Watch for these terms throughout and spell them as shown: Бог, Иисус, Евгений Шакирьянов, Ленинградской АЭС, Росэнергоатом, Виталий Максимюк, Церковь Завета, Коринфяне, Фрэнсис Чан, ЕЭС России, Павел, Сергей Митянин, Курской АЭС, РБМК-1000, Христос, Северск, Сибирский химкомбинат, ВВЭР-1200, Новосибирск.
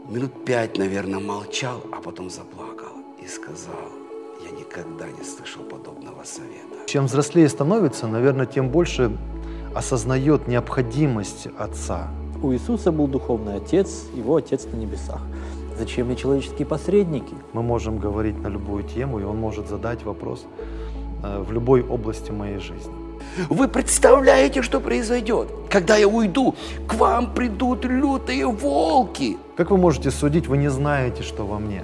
Минут 5, наверное, молчал, а потом заплакал и сказал: я никогда не слышал подобного совета. Чем взрослее становится, наверное, тем больше осознает необходимость отца. У Иисуса был духовный отец, его отец на небесах. Зачем мне человеческие посредники? Мы можем говорить на любую тему, и он может задать вопрос в любой области моей жизни. Вы представляете, что произойдет? Когда я уйду, к вам придут лютые волки. Как вы можете судить? Вы не знаете, что во мне.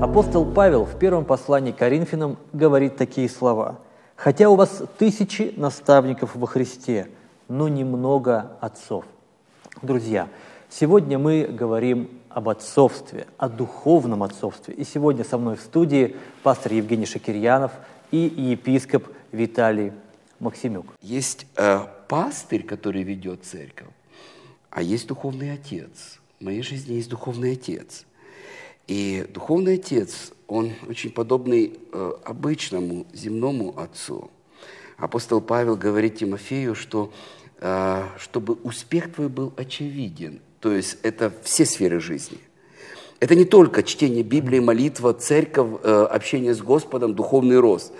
Апостол Павел в первом послании к Коринфянам говорит такие слова: «Хотя у вас тысячи наставников во Христе, но немного отцов». Друзья, сегодня мы говорим об отцовстве, о духовном отцовстве. И сегодня со мной в студии пастор Евгений Шакирьянов и епископ Виталий Максимюк. Есть пастырь, который ведет церковь, а есть духовный отец. В моей жизни есть духовный отец. И духовный отец, он очень подобный обычному земному отцу. Апостол Павел говорит Тимофею, что чтобы успех твой был очевиден. То есть это все сферы жизни. Это не только чтение Библии, молитва, церковь, общение с Господом, духовный рост.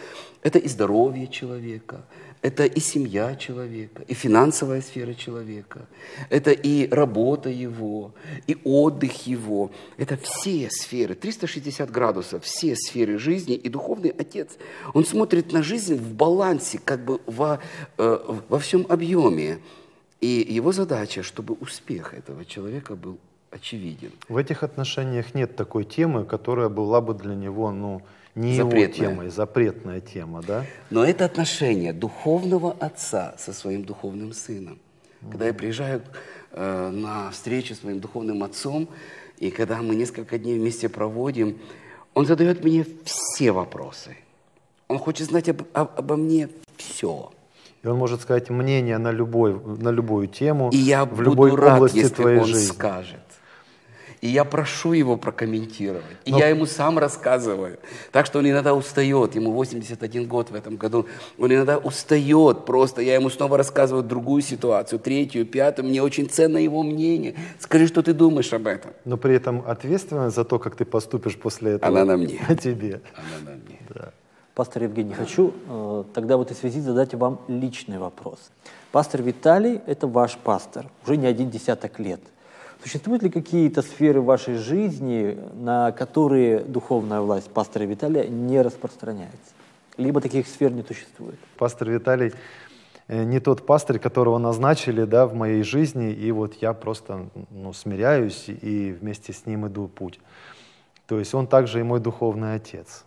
Это и здоровье человека, это и семья человека, и финансовая сфера человека, это и работа его, и отдых его. Это все сферы, 360 градусов, все сферы жизни. И духовный отец, он смотрит на жизнь в балансе, как бы во всем объеме. И его задача, чтобы успех этого человека был очевиден. В этих отношениях нет такой темы, которая была бы для него, не запретная. Его темой, запретная тема, да? Но это отношение духовного отца со своим духовным сыном. Когда я приезжаю на встречу с моим духовным отцом, и когда мы несколько дней вместе проводим, он задает мне все вопросы. Он хочет знать обо мне все. И он может сказать мнение на любую тему, и я в любой буду рад, области если твоей он жизни. Скажет. И я прошу его прокомментировать. И я ему сам рассказываю. Так что он иногда устает. Ему 81 год в этом году. Он иногда устает просто. Я ему снова рассказываю другую ситуацию, третью, пятую. Мне очень ценно его мнение. Скажи, что ты думаешь об этом. Но при этом ответственность за то, как ты поступишь после этого. Она на мне. На тебе. Она на мне. Да. Пастор Евгений, хочу тогда в этой связи задать вам личный вопрос. Пастор Виталий – это ваш пастор, уже не один десяток лет. Существуют ли какие-то сферы вашей жизни, на которые духовная власть пастора Виталия не распространяется? Либо таких сфер не существует? Пастор Виталий не тот пастырь, которого назначили, да, в моей жизни, и вот я просто смиряюсь и вместе с ним иду путь. То есть он также и мой духовный отец.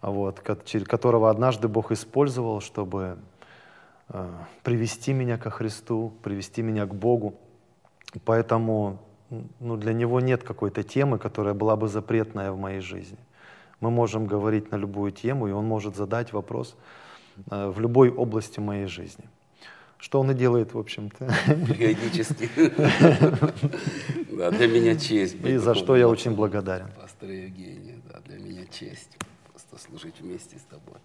Вот, которого однажды Бог использовал, чтобы привести меня ко Христу, привести меня к Богу. Поэтому для него нет какой-то темы, которая была бы запретная в моей жизни. Мы можем говорить на любую тему, и он может задать вопрос в любой области моей жизни. Что он и делает, в общем-то. Периодически. Для меня честь. И за что я очень благодарен. Пастор Евгений, для меня честь. Служить вместе с тобой.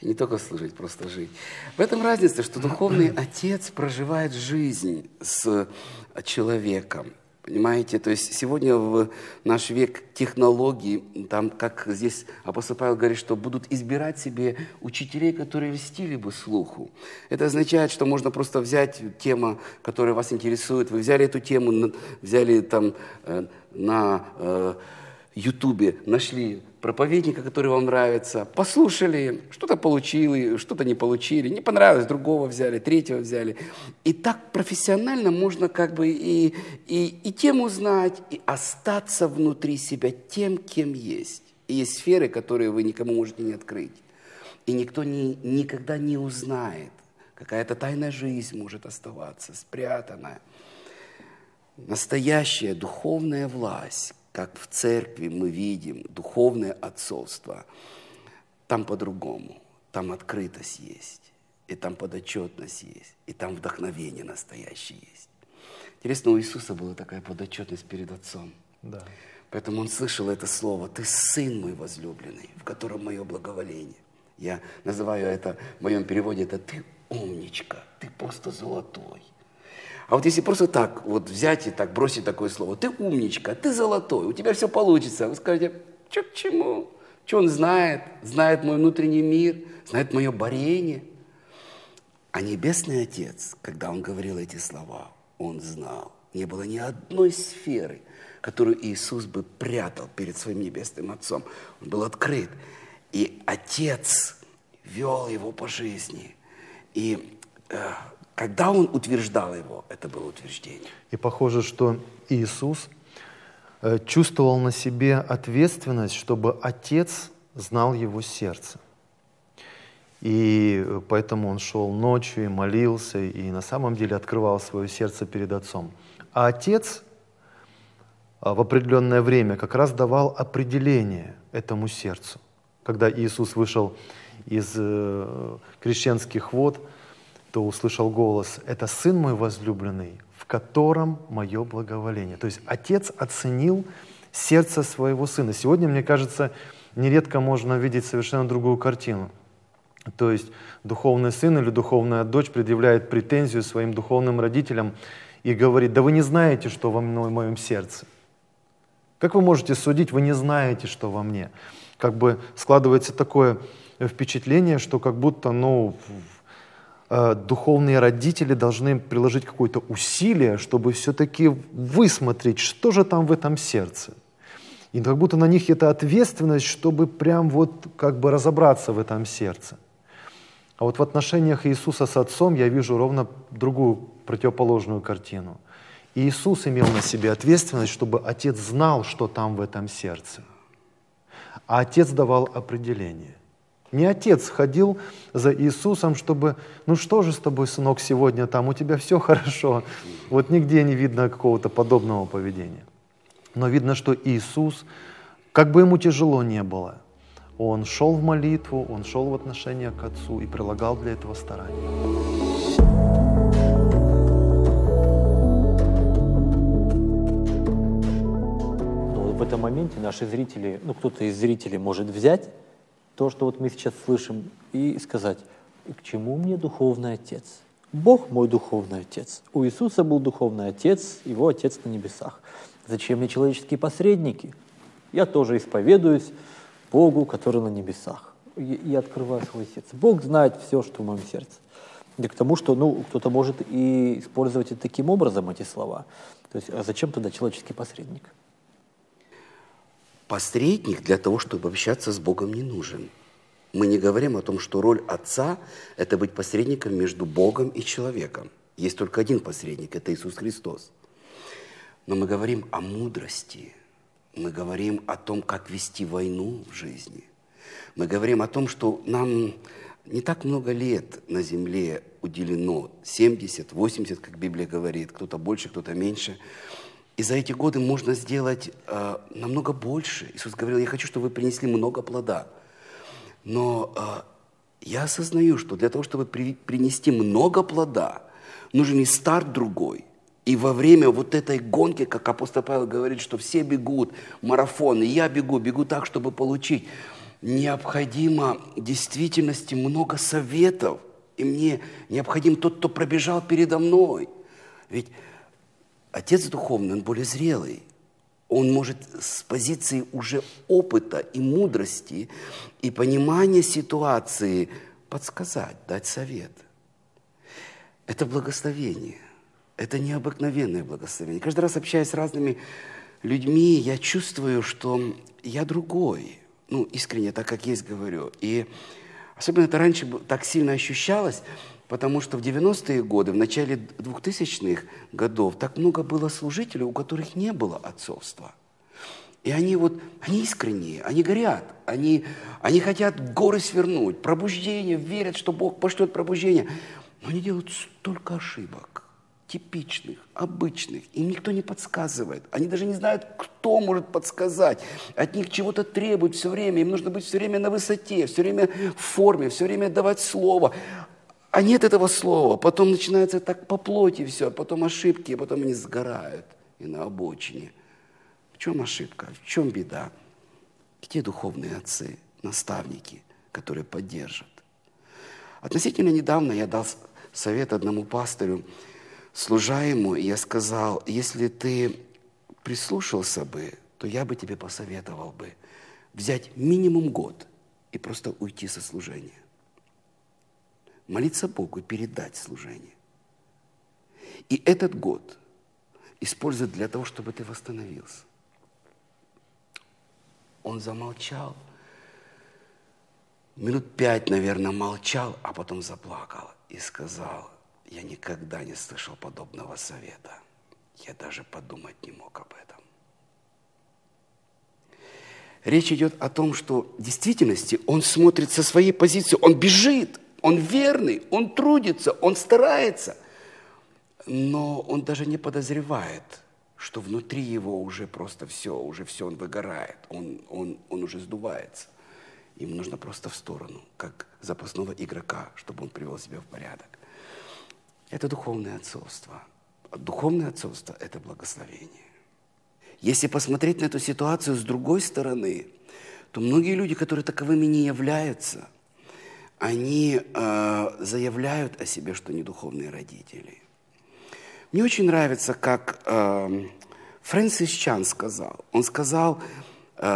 И не только служить, просто жить. В этом разница, что духовный отец проживает жизнь с человеком. Понимаете? То есть сегодня в наш век технологий, там, как здесь апостол Павел говорит, что будут избирать себе учителей, которые льстили бы слуху. Это означает, что можно просто взять тему, которая вас интересует. Вы взяли эту тему, взяли там на Ютубе, нашли проповедника, который вам нравится, послушали, что-то получили, что-то не получили, не понравилось, другого взяли, третьего взяли. И так профессионально можно как бы и тему узнать, и остаться внутри себя тем, кем есть. И есть сферы, которые вы никому можете не открыть. И никто никогда не узнает. Какая-то тайная жизнь может оставаться, спрятанная. Настоящая духовная власть, как в церкви мы видим духовное отцовство, там по-другому, там открытость есть, и там подотчетность есть, и там вдохновение настоящее есть. Интересно, у Иисуса была такая подотчетность перед Отцом. Да. Поэтому Он слышал это слово: «Ты Сын мой возлюбленный, в котором мое благоволение». Я называю это, в моем переводе, это «ты умничка, ты просто золотой». А вот если просто так вот взять и так бросить такое слово, «ты умничка, ты золотой, у тебя все получится», вы скажете, «Че к чему? Че он знает? Знает мой внутренний мир, знает мое борение». А Небесный Отец, когда Он говорил эти слова, Он знал. Не было ни одной сферы, которую Иисус бы прятал перед Своим Небесным Отцом. Он был открыт. И Отец вел Его по жизни. И когда Он утверждал Его, это было утверждение. И похоже, что Иисус чувствовал на себе ответственность, чтобы Отец знал Его сердце. И поэтому он шел ночью и молился, и на самом деле открывал свое сердце перед Отцом. А Отец в определенное время как раз давал определение этому сердцу. Когда Иисус вышел из крещенских вод, то услышал голос: «Это Сын мой возлюбленный, в котором мое благоволение». То есть Отец оценил сердце своего Сына. Сегодня, мне кажется, нередко можно видеть совершенно другую картину. То есть духовный сын или духовная дочь предъявляет претензию своим духовным родителям и говорит: «Да вы не знаете, что во мне, в моем сердце. Как вы можете судить, вы не знаете, что во мне?» Как бы складывается такое впечатление, что как будто духовные родители должны приложить какое-то усилие, чтобы все-таки высмотреть, что же там в этом сердце. И как будто на них это ответственность, чтобы прям вот как бы разобраться в этом сердце. А вот в отношениях Иисуса с Отцом я вижу ровно другую, противоположную картину. Иисус имел на себе ответственность, чтобы Отец знал, что там в этом сердце. А Отец давал определение. Не Отец ходил за Иисусом, чтобы: «Ну что же с тобой, сынок, сегодня там, у тебя все хорошо». Вот нигде не видно какого-то подобного поведения. Но видно, что Иисус, как бы ему тяжело не было, он шел в молитву, он шел в отношение к Отцу и прилагал для этого старания. Ну, в этом моменте наши зрители, кто-то из зрителей может взять то, что вот мы сейчас слышим, и сказать: «К чему мне духовный отец? Бог мой духовный отец. У Иисуса был духовный отец, его отец на небесах. Зачем мне человеческие посредники? Я тоже исповедуюсь Богу, который на небесах. И открываю свое сердце. Бог знает все, что в моем сердце». И к тому, что кто-то может и использовать и таким образом эти слова. То есть, а зачем тогда человеческий посредник? Посредник для того, чтобы общаться с Богом, не нужен. Мы не говорим о том, что роль Отца – это быть посредником между Богом и человеком. Есть только один посредник – это Иисус Христос. Но мы говорим о мудрости, мы говорим о том, как вести войну в жизни. Мы говорим о том, что нам не так много лет на земле уделено, 70, 80, как Библия говорит, кто-то больше, кто-то меньше. И за эти годы можно сделать намного больше. Иисус говорил: «Я хочу, чтобы вы принесли много плода». Но я осознаю, что для того, чтобы принести много плода, нужен и старт другой. И во время вот этой гонки, как апостол Павел говорит, что все бегут, марафон, и я бегу так, чтобы получить. Необходимо в действительности много советов. И мне необходим тот, кто пробежал передо мной. Ведь Отец Духовный, он более зрелый. Он может с позиции уже опыта и мудрости, и понимания ситуации подсказать, дать совет. Это благословение. Это необыкновенное благословение. Каждый раз, общаясь с разными людьми, я чувствую, что я другой. Искренне, так как есть, говорю. И особенно это раньше так сильно ощущалось, потому что в 90-е годы, в начале 2000-х годов так много было служителей, у которых не было отцовства. И они искренние, они горят, они хотят горы свернуть, пробуждение, верят, что Бог пошлет пробуждение. Но они делают столько ошибок. Типичных, обычных. Им никто не подсказывает. Они даже не знают, кто может подсказать. От них чего-то требуют все время. Им нужно быть все время на высоте, все время в форме, все время давать слово. А нет этого слова. Потом начинается так по плоти все. Потом ошибки, потом они сгорают. И на обочине. В чем ошибка? В чем беда? Где духовные отцы, наставники, которые поддержат. Относительно недавно я дал совет одному пастору, служа ему, и я сказал: если ты прислушался бы, то я бы тебе посоветовал бы взять минимум год и просто уйти со служения. Молиться Богу и передать служение. И этот год использовать для того, чтобы ты восстановился. Он замолчал. Минут 5, наверное, молчал, а потом заплакал и сказал: я никогда не слышал подобного совета. Я даже подумать не мог об этом. Речь идет о том, что в действительности он смотрит со своей позиции, он бежит, он верный, он трудится, он старается, но он даже не подозревает, что внутри его уже просто все, он выгорает, он уже сдувается. Им нужно просто в сторону, как запасного игрока, чтобы он привел себя в порядок. Это духовное отцовство. Духовное отцовство – это благословение. Если посмотреть на эту ситуацию с другой стороны, то многие люди, которые таковыми не являются, они заявляют о себе, что они духовные родители. Мне очень нравится, как Фрэнсис Чан сказал. Он сказал: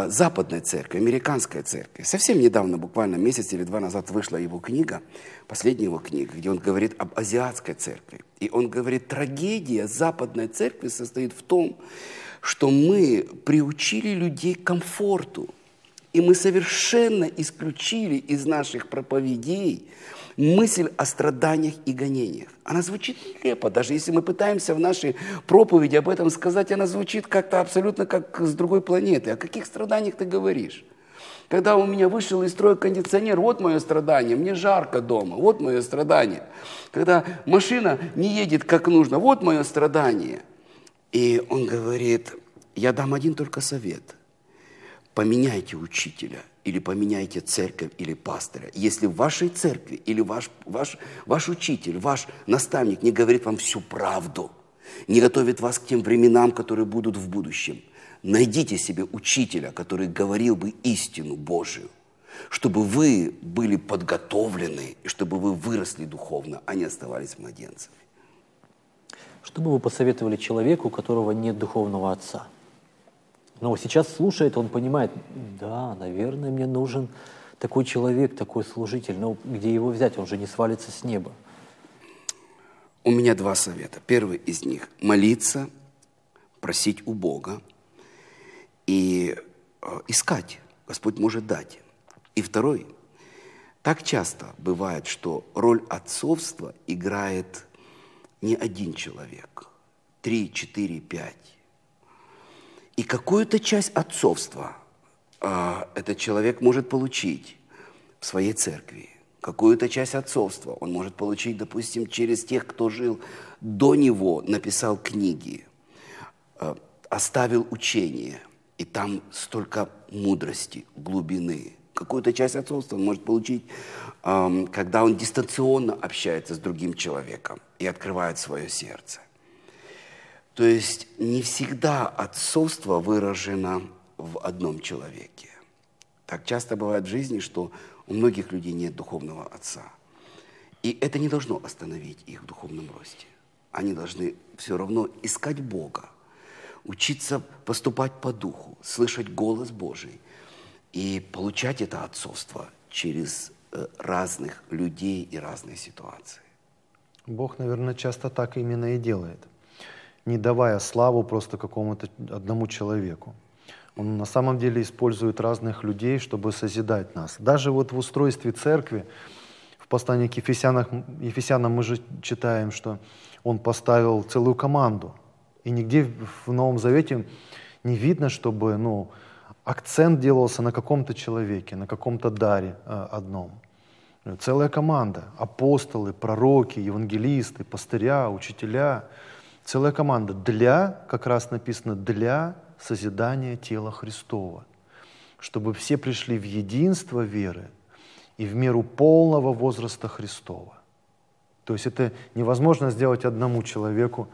западной церкви, американской церкви. Совсем недавно, буквально месяц или два назад, вышла его книга, последняя его книга, где он говорит об азиатской церкви. И он говорит: трагедия западной церкви состоит в том, что мы приучили людей к комфорту. И мы совершенно исключили из наших проповедей мысль о страданиях и гонениях. Она звучит нелепо, даже если мы пытаемся в нашей проповеди об этом сказать, она звучит как-то абсолютно как с другой планеты. О каких страданиях ты говоришь? Когда у меня вышел из строя кондиционер, вот мое страдание, мне жарко дома, вот мое страдание. Когда машина не едет как нужно, вот мое страдание. И он говорит: я дам один только совет. Поменяйте учителя, или поменяйте церковь, или пастора. Если в вашей церкви или ваш учитель, ваш наставник не говорит вам всю правду, не готовит вас к тем временам, которые будут в будущем, найдите себе учителя, который говорил бы истину Божию, чтобы вы были подготовлены, и чтобы вы выросли духовно, а не оставались младенцами. Что бы вы посоветовали человеку, у которого нет духовного отца? Но сейчас слушает, он понимает: да, наверное, мне нужен такой человек, такой служитель, но где его взять, он же не свалится с неба. У меня два совета. Первый из них – молиться, просить у Бога и искать. Господь может дать. И второй – так часто бывает, что роль отцовства играет не один человек, 3, 4, 5. И какую-то часть отцовства этот человек может получить в своей церкви. Какую-то часть отцовства он может получить, допустим, через тех, кто жил до него, написал книги, оставил учение. И там столько мудрости, глубины. Какую-то часть отцовства он может получить, когда он дистанционно общается с другим человеком и открывает свое сердце. То есть не всегда отцовство выражено в одном человеке. Так часто бывает в жизни, что у многих людей нет духовного отца. И это не должно остановить их в духовном росте. Они должны все равно искать Бога, учиться поступать по духу, слышать голос Божий и получать это отцовство через разных людей и разные ситуации. Бог, наверное, часто так именно и делает, не давая славу просто какому-то одному человеку. Он на самом деле использует разных людей, чтобы созидать нас. Даже вот в устройстве церкви, в послании к Ефесянам мы же читаем, что он поставил целую команду. И нигде в Новом Завете не видно, чтобы акцент делался на каком-то человеке, на каком-то даре одном. Целая команда. Апостолы, пророки, евангелисты, пастыря, учителя. Целая команда для, как раз написано, для созидания тела Христова, чтобы все пришли в единство веры и в меру полного возраста Христова. То есть это невозможно сделать одному человеку,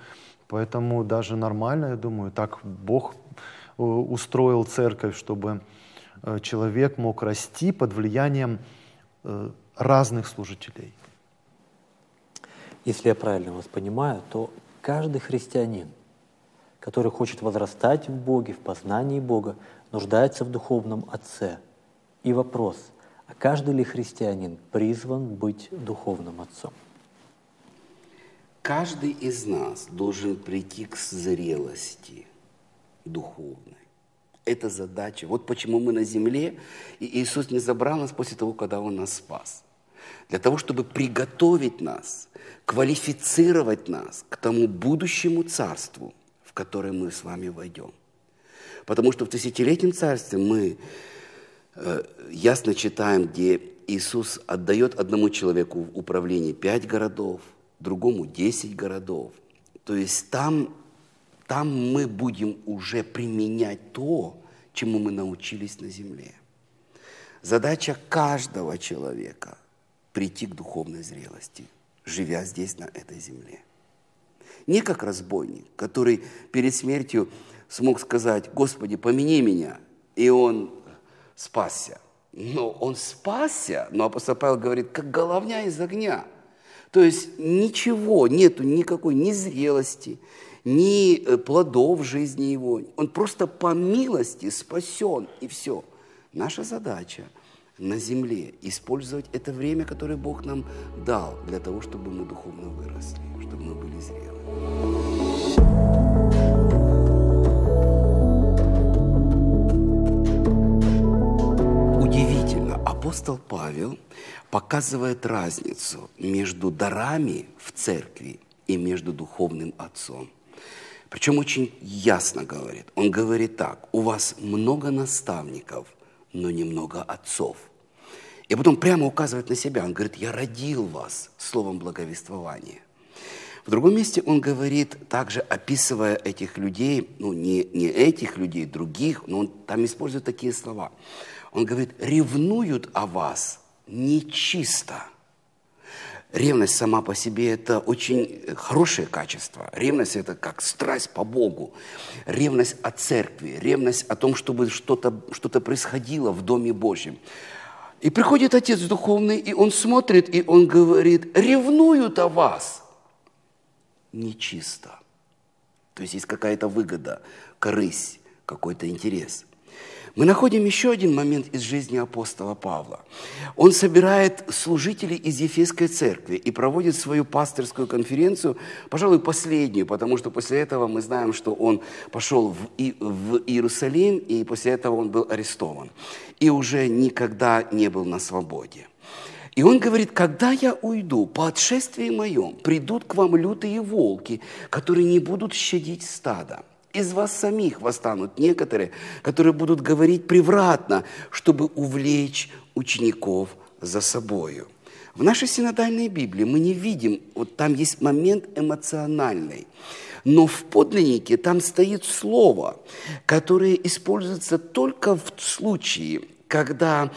поэтому даже нормально, я думаю, так Бог устроил церковь, чтобы человек мог расти под влиянием разных служителей. Если я правильно вас понимаю, то каждый христианин, который хочет возрастать в Боге, в познании Бога, нуждается в духовном отце. И вопрос, а каждый ли христианин призван быть духовным отцом? Каждый из нас должен прийти к зрелости духовной. Это задача. Вот почему мы на земле, и Иисус не забрал нас после того, когда Он нас спас. Для того, чтобы приготовить нас, квалифицировать нас к тому будущему царству, в которое мы с вами войдем. Потому что в тысячелетнем царстве мы ясно читаем, где Иисус отдает одному человеку в управление 5 городов, другому 10 городов. То есть там мы будем уже применять то, чему мы научились на земле. Задача каждого человека – прийти к духовной зрелости, живя здесь, на этой земле. Не как разбойник, который перед смертью смог сказать: «Господи, помяни меня», и он спасся. Но он спасся, но апостол Павел говорит, как головня из огня. То есть ничего, нету никакой ни зрелости, ни плодов жизни его. Он просто по милости спасен, и все. Наша задача на земле использовать это время, которое Бог нам дал, для того, чтобы мы духовно выросли, чтобы мы были зрелы. Апостол Павел показывает разницу между дарами в церкви и между духовным отцом. Причем очень ясно говорит. Он говорит так: у вас много наставников, но немного отцов. И потом прямо указывает на себя. Он говорит: я родил вас словом благовествования. В другом месте он говорит, также описывая этих людей, ну не этих людей, других, но он там использует такие слова. Он говорит: ревнуют о вас нечисто. Ревность сама по себе – это очень хорошее качество. Ревность – это как страсть по Богу. Ревность о церкви, ревность о том, чтобы что-то происходило в Доме Божьем. И приходит отец духовный, и он смотрит, и он говорит: ревнуют о вас нечисто. То есть есть какая-то выгода, корысть, какой-то интерес. Мы находим еще один момент из жизни апостола Павла. Он собирает служителей из Ефесской церкви и проводит свою пастырскую конференцию, пожалуй, последнюю, потому что после этого мы знаем, что он пошел в Иерусалим, и после этого он был арестован. И уже никогда не был на свободе. И он говорит: когда я уйду, по отшествии моем придут к вам лютые волки, которые не будут щадить стада. Из вас самих восстанут некоторые, которые будут говорить превратно, чтобы увлечь учеников за собою. В нашей синодальной Библии мы не видим, вот там есть момент эмоциональный, но в подлиннике там стоит слово, которое используется только в случае, когда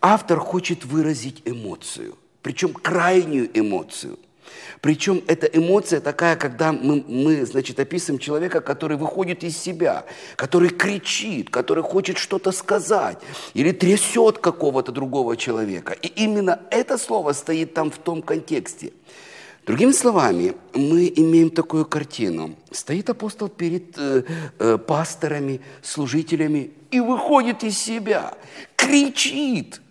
автор хочет выразить эмоцию, причем крайнюю эмоцию. Причем эта эмоция такая, когда мы описываем человека, который выходит из себя, который кричит, который хочет что-то сказать или трясет какого-то другого человека. И именно это слово стоит там в том контексте. Другими словами, мы имеем такую картину. Стоит апостол перед пасторами, служителями и выходит из себя, кричит.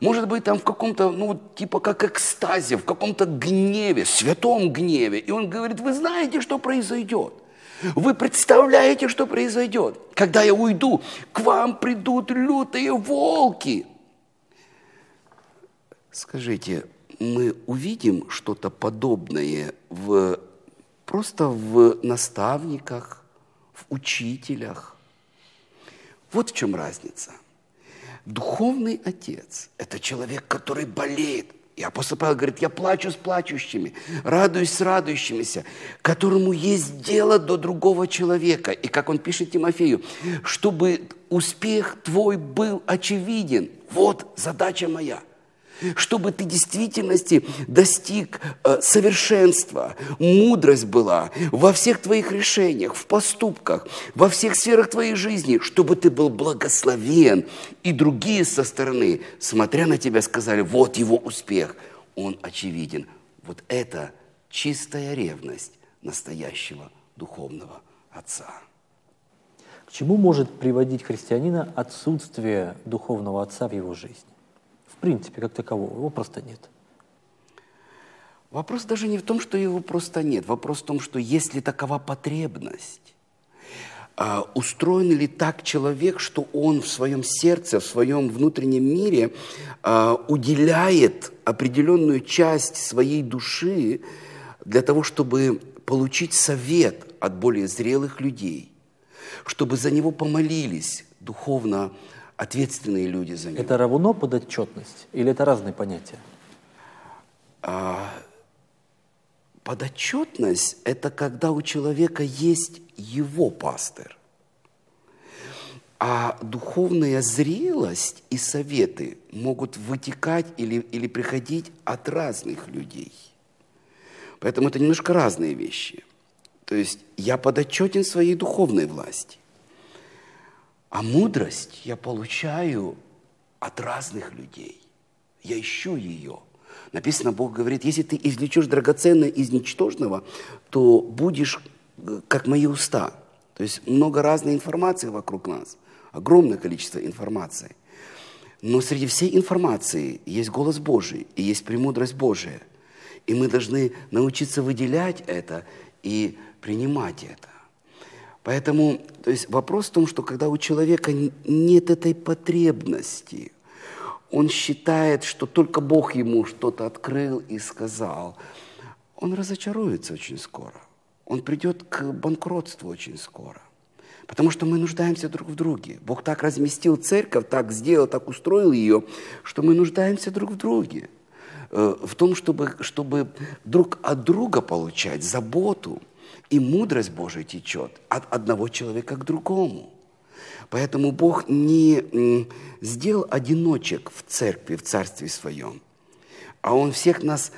Может быть, там в каком-то, типа как экстазе, в каком-то гневе, святом гневе. И он говорит: вы знаете, что произойдет? Вы представляете, что произойдет? Когда я уйду, к вам придут лютые волки. Скажите, мы увидим что-то подобное просто в наставниках, в учителях? Вот в чем разница. Духовный отец – это человек, который болеет. И апостол Павел говорит: я плачу с плачущими, радуюсь с радующимися, которому есть дело до другого человека. И как он пишет Тимофею, чтобы успех твой был очевиден. Вот задача моя. чтобы ты в действительности достиг совершенства, мудрость была во всех твоих решениях, в поступках, во всех сферах твоей жизни, чтобы ты был благословен, и другие со стороны, смотря на тебя, сказали: вот его успех, он очевиден. Вот это чистая ревность настоящего духовного отца. К чему может приводить христианина отсутствие духовного отца в его жизни? В принципе, как такового, его просто нет. Вопрос даже не в том, что его просто нет. Вопрос в том, что если такова потребность, устроен ли так человек, что он в своем сердце, в своем внутреннем мире уделяет определенную часть своей души для того, чтобы получить совет от более зрелых людей, чтобы за него помолились духовно ответственные люди за него. Это равно подотчетность или это разные понятия? Подотчетность – это когда у человека есть его пастырь. А духовная зрелость и советы могут вытекать или приходить от разных людей. Поэтому это немножко разные вещи. То есть я подотчетен своей духовной власти. А мудрость я получаю от разных людей. Я ищу ее. Написано, Бог говорит: если ты извлечешь драгоценное из ничтожного, то будешь как мои уста. То есть много разной информации вокруг нас. Огромное количество информации. Но среди всей информации есть голос Божий и есть премудрость Божия. И мы должны научиться выделять это и принимать это. Поэтому, то есть вопрос в том, что когда у человека нет этой потребности, он считает, что только Бог ему что-то открыл и сказал, он разочаруется очень скоро. Он придет к банкротству очень скоро. Потому что мы нуждаемся друг в друге. Бог так разместил церковь, так сделал, так устроил ее, что мы нуждаемся друг в друге. В том, чтобы друг от друга получать заботу. И мудрость Божия течет от одного человека к другому. Поэтому Бог не сделал одиночек в церкви, в царстве своем, а Он всех нас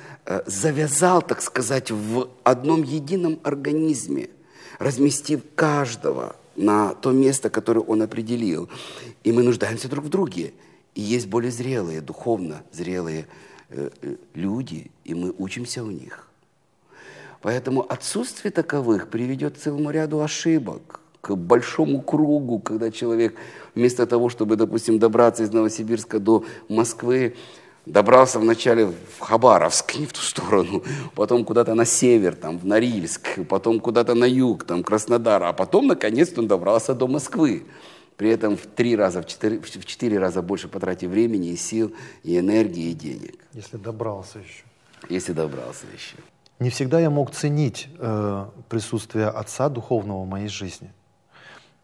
завязал, так сказать, в одном едином организме, разместив каждого на то место, которое Он определил. И мы нуждаемся друг в друге. И есть более зрелые, духовно зрелые люди, и мы учимся у них. Поэтому отсутствие таковых приведет к целому ряду ошибок, к большому кругу, когда человек вместо того, чтобы, допустим, добраться из Новосибирска до Москвы, добрался вначале в Хабаровск, не в ту сторону, потом куда-то на север, там, в Норильск, потом куда-то на юг, там, Краснодар, а потом, наконец-то, он добрался до Москвы. При этом в четыре раза больше потратив времени и сил, и энергии, и денег. Если добрался еще. Если добрался еще. Не всегда я мог ценить присутствие отца духовного в моей жизни.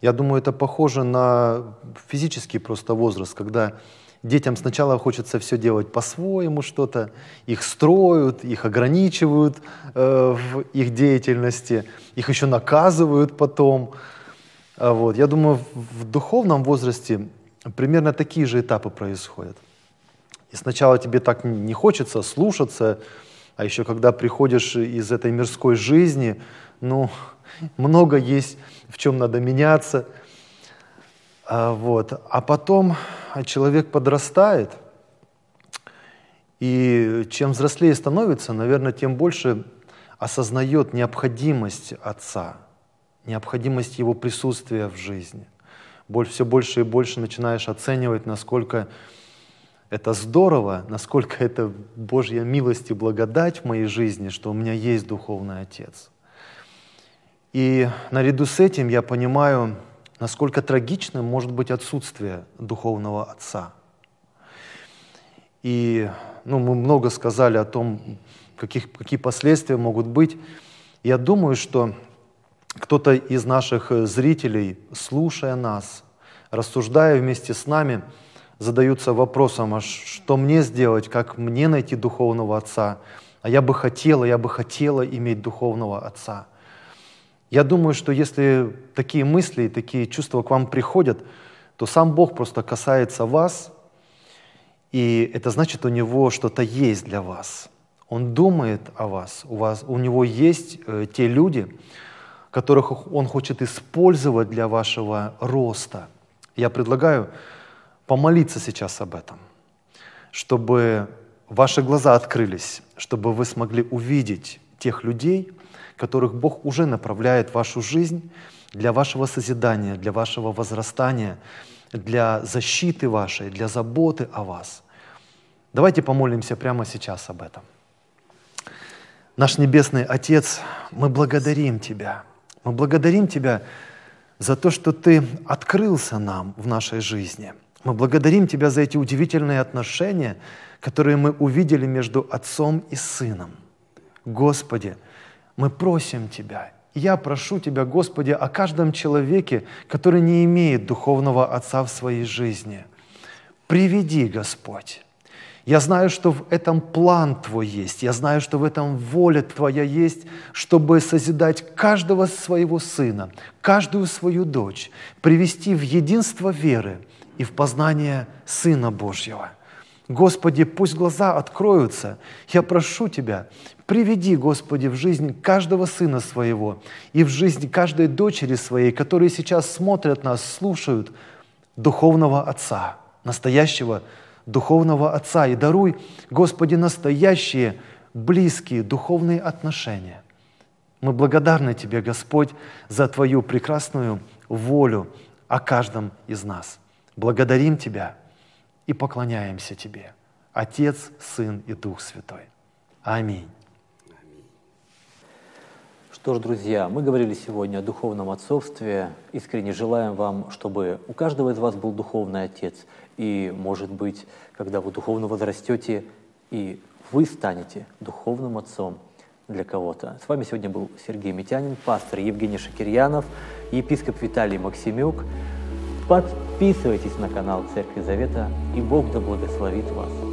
Я думаю, это похоже на физический просто возраст, когда детям сначала хочется все делать по-своему что-то, их строят, их ограничивают в их деятельности, их еще наказывают потом. Вот. Я думаю, в духовном возрасте примерно такие же этапы происходят. И сначала тебе так не хочется слушаться, а еще когда приходишь из этой мирской жизни, ну, много есть, в чем надо меняться. Вот. А потом человек подрастает, и чем взрослее становится, наверное, тем больше осознает необходимость отца, необходимость его присутствия в жизни. Все больше и больше начинаешь оценивать, насколько это здорово, насколько это Божья милость и благодать в моей жизни, что у меня есть духовный отец. И наряду с этим я понимаю, насколько трагичным может быть отсутствие духовного отца. И мы много сказали о том, какие последствия могут быть. Я думаю, что кто-то из наших зрителей, слушая нас, рассуждая вместе с нами, задаются вопросом: а что мне сделать, как мне найти духовного отца? А я бы хотела иметь духовного отца. Я думаю, что если такие мысли, такие чувства к вам приходят, то сам Бог просто касается вас И это значит, у него что-то есть для вас. Он думает о вас, у него есть те люди, которых он хочет использовать для вашего роста. Я предлагаю помолиться сейчас об этом, чтобы ваши глаза открылись, чтобы вы смогли увидеть тех людей, которых Бог уже направляет в вашу жизнь для вашего созидания, для вашего возрастания, для защиты вашей, для заботы о вас. Давайте помолимся прямо сейчас об этом. Наш Небесный Отец, мы благодарим Тебя. Мы благодарим Тебя за то, что Ты открылся нам в нашей жизни. Мы благодарим Тебя за эти удивительные отношения, которые мы увидели между Отцом и Сыном. Господи, мы просим Тебя. Я прошу Тебя, Господи, о каждом человеке, который не имеет духовного отца в своей жизни. Приведи, Господь. Я знаю, что в этом план Твой есть, я знаю, что в этом воля Твоя есть, чтобы созидать каждого своего сына, каждую свою дочь, привести в единство веры и в познание Сына Божьего. Господи, пусть глаза откроются. Я прошу Тебя, приведи, Господи, в жизнь каждого сына своего и в жизнь каждой дочери своей, которые сейчас смотрят нас, слушают, духовного отца, настоящего духовного отца. И даруй, Господи, настоящие, близкие, духовные отношения. Мы благодарны Тебе, Господь, за Твою прекрасную волю о каждом из нас. Благодарим Тебя и поклоняемся Тебе, Отец, Сын и Дух Святой. Аминь. Что ж, друзья, мы говорили сегодня о духовном отцовстве. Искренне желаем вам, чтобы у каждого из вас был духовный отец. И, может быть, когда вы духовно возрастете, и вы станете духовным отцом для кого-то. С вами сегодня был Сергей Митянин, пастор Евгений Шакирьянов, епископ Виталий Максимюк. Подписывайтесь на канал Церкви Завета, и Бог да благословит вас.